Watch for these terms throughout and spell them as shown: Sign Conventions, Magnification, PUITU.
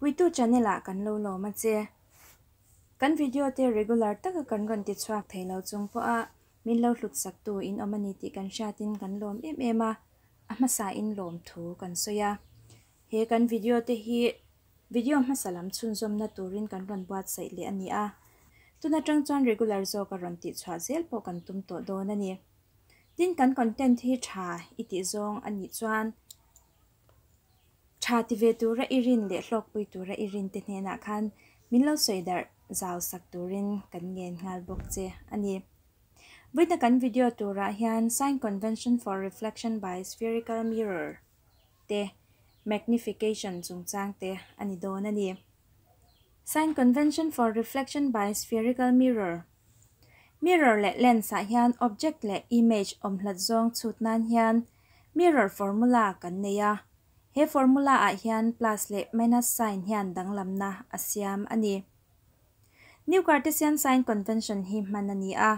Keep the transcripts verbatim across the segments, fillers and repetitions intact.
PUITU channel a kan lo lo ma che kan video te regular taka kan ron ti chuak thei lo chung po a min lo hluk sak tu in omani ti kan sha tin kan lom em em a ama sa in lom thu kan soya he kan video te hi video ma salam chun zom na turin kan ron buat sai le ani a tuna tang chuan regular zo ka ron ti chwa zel po kan tum to do na ni tin kan content hi tha iti zong ani chuan Chativetura irin de lok puitura irin tenena kan minlo soidar zau sakturin kan ngen ngal bokche ani buita kan video tura hian sign convention for reflection by spherical mirror te magnification chungchang te ani don ani sign convention for reflection by spherical mirror mirror le lens a hian object le image omhlat zong chutnan hian mirror formula kan neya he formula a hian plus le minus sign hian danglamna asiam ani new cartesian sign convention hi manani a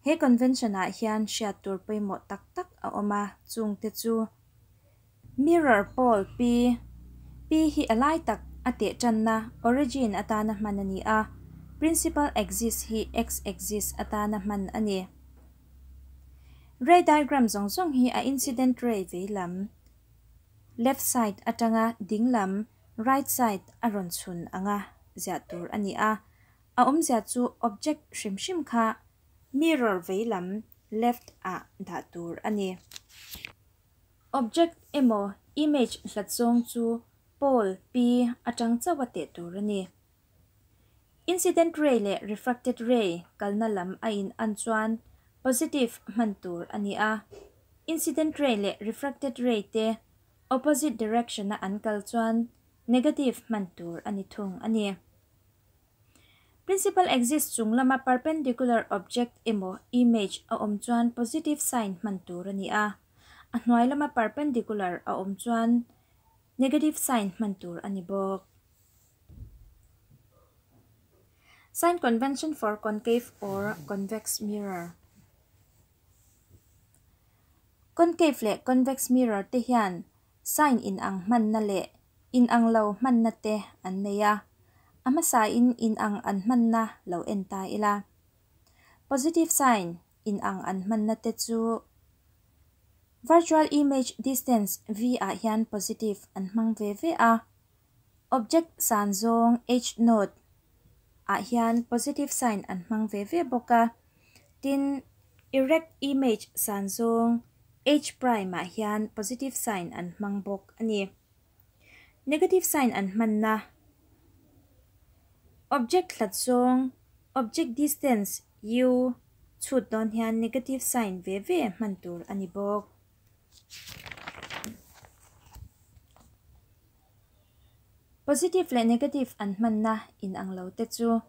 he convention a hian shiatur peimo tak tak a oma chungte chu mirror pole p p hi alai tak ate channa origin atana manani a principal axis hi x axis atana man ani ray diagram zong zong hi a incident ray velam left side atanga dinglam right side aron chun anga ziatur ani a a om zia chu object shim shim kha mirror veilam left a dhatur ani object emo image hlatsong chu pole p atang chawate tur ani incident ray le refracted ray kalna lam a in an chuan positive mantur ani a incident ray le refracted ray te opposite direction na ankal chuan negative mantur ani thung ani principal axis chung lama perpendicular object emo image a om chuan positive sign mantur ani a a hnuai lama perpendicular a om chuan negative sign mantur ani bok sign convention for concave or convex mirror concave le convex mirror te hian sign in ang man na le in ang lo man na te an neya ama sa in in ang an man na lo en ta ila positive sign in ang an man na te chu virtual image distance v a hian positive an mang ve ve a object san zong h node a hian positive sign an mang ve ve boka tin erect image san zong H prime a hian positive sign an mang bok ani negative sign an man na object hlat zong object distance u chut don hian negative sign ve ve man tur ani bok positive le negative an man na in ang lo te chu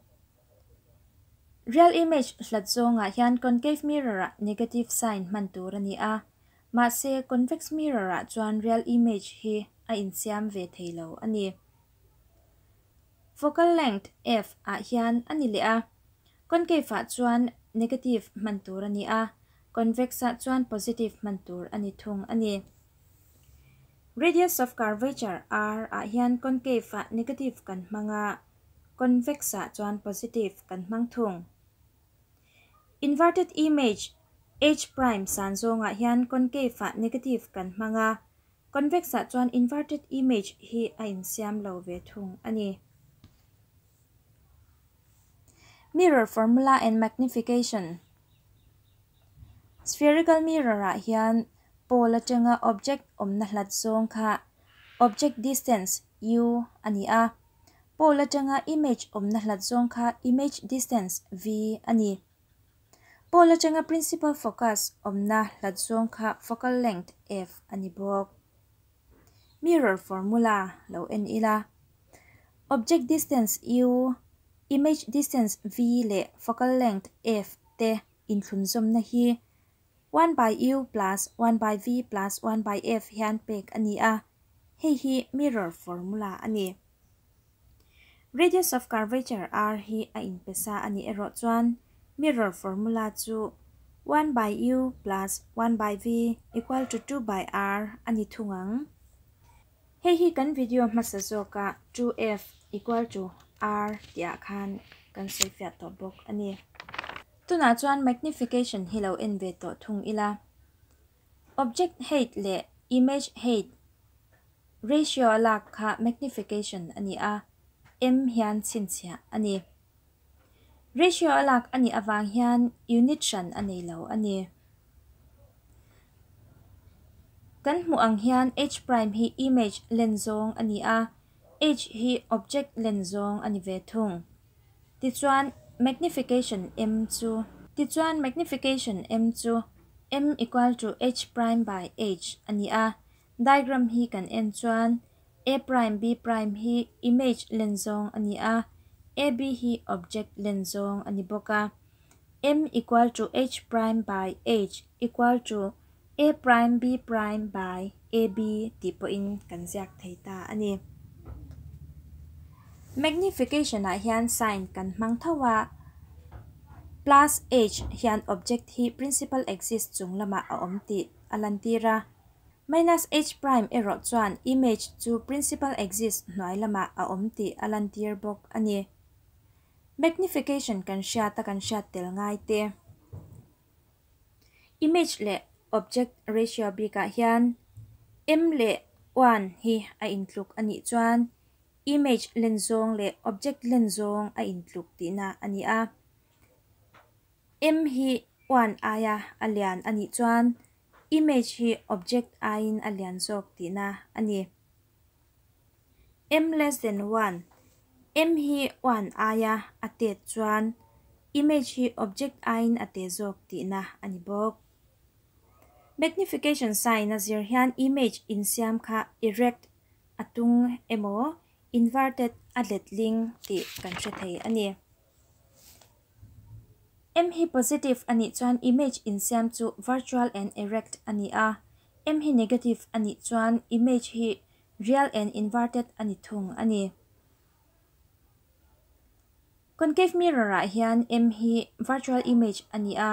real image hlat zong a hian concave mirror a negative sign man tur ani a ma se convex mirror a chuan real image hi a insiam ve thei lo ani focal length f a hian ani le a concave a chuan negative mantur ani a convex a chuan positive mantur ani thung ani radius of curvature r a hian concave a negative kan hmanga convex a chuan positive kan hmang thung inverted image H prime san zong a hian concave a negative kan hmanga convex a chuan inverted image hi a in siam lo ve thung ani mirror formula and magnification spherical mirror a hian pole atanga object omna hlat zong kha object distance u ani a pole atanga image omna hlat zong kha image distance v ani pole atanga principal focus omna hlatzuang kha focal length f ani bok mirror formula lo en ila object distance u image distance v le focal length f te in thum zom na hi one by u plus one by v plus one by f hian pek ani a hei hi mirror formula ani radius of curvature r hi a in pesa ani ero chuan mirror formula chu one by u plus one by v equal to two by r ani thungang Hei kan video masazoka two f equal to r dia khan kan sefia to bok ani tuna chuan magnification hilo in ve to thung ila object height le image height ratio la kha magnification ani a m hian chinchia ani ratio alak ani awang hian unit shan ani lo ani kan muang hian h prime hi image lenzong ani a h hi object lenzong ani ve thung ti chuan magnification m chu ti chuan magnification m chu m equal to h prime by h ani a diagram hi kan en chuan a prime b prime hi image lenzong ani a a b hi object lenzong ani boka m equal to h prime by h equal to a prime b prime by a b tipo in kan ziak thei ta ani magnification a hian sign kan mang thawa plus h hian object hi principal axis chung lama a om ti alantira minus h prime ero chuan image chu principal axis hnuai lama a om ti alantir bok ani magnification kan sha ta kan sha tel ngai te image le object ratio b ka hian m le one hi a intluk ani chuan image lenzong le object lenzong a intluk tina ani a m hi one aya alian ani chuan image hi object a in alian zok tina ani m less than one m hi one aya ate chuan image hi object a in ate zok ti na ani bok magnification sign azir hian image in siam kha erect atung emo inverted atletling ti kan che thei ani m hi positive ani chuan image in siam chu virtual and erect ani a m hi negative ani chuan image hi real and inverted ani thung ani concave mirror ah hian m hi virtual image ani a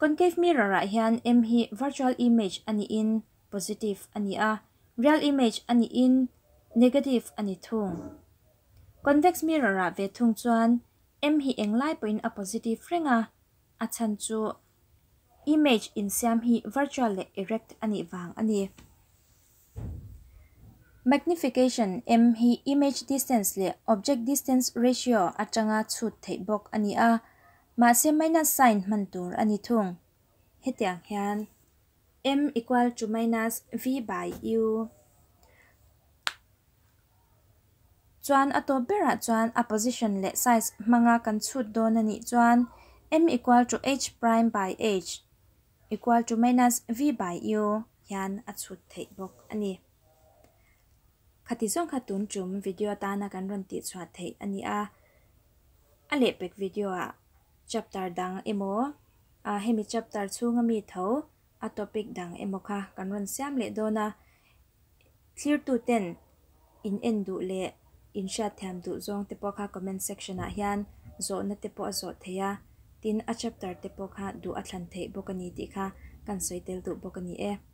concave mirror ah hian m hi virtual image ani in positive ani a real image ani in negative ani thung convex mirror ah ve thung chuan m hi englai point a positive renga a chan chu image in siam hi virtual le erect ani wang ani magnification m hi image distance le object distance ratio atanga chut thei bok ani a ma se minus sign man tur ani thung hetiang hian m equal to minus v by u chuan ato bera chuan a position le size manga kan chut don ani chuan m equal to h prime by h equal to minus v by u hian a chut thei bok ani Khatizong khatun chum video ta na kan ron ti chwa thei ani a ale pek video a chapter dang emo a hemi chapter chunga mi tho a topic dang emo kha kan ron siam le dona clear to ten in endu le insha tham du zong te po kha comment section a hian zo na te po zo theya tin a chapter te po kha du a thlan thei bokani ti kha kan soitel du bokani e